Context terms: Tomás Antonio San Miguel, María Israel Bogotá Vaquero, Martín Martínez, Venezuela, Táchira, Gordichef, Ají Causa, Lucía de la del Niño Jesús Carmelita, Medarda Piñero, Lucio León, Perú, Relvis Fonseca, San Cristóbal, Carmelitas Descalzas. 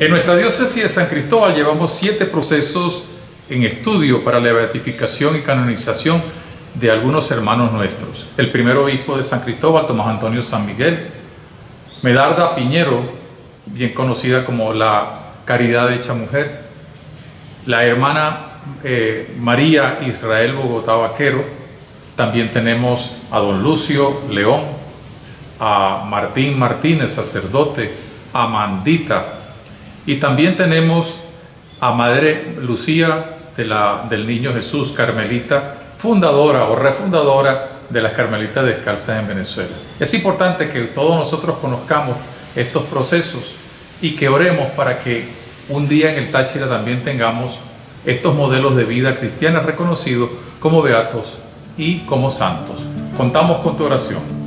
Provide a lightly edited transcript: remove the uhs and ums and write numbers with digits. En nuestra diócesis de San Cristóbal llevamos 7 procesos en estudio para la beatificación y canonización de algunos hermanos nuestros. El primer obispo de San Cristóbal, Tomás Antonio San Miguel; Medarda Piñero, bien conocida como la Caridad hecha mujer; la hermana María Israel Bogotá Vaquero. También tenemos a don Lucio León, a Martín Martínez, sacerdote, a Mandita, y también tenemos a madre Lucía de la del Niño Jesús Carmelita, fundadora o refundadora de las Carmelitas Descalzas en Venezuela. Es importante que todos nosotros conozcamos estos procesos y que oremos para que un día en el Táchira también tengamos estos modelos de vida cristiana reconocidos como beatos y como santos. Contamos con tu oración.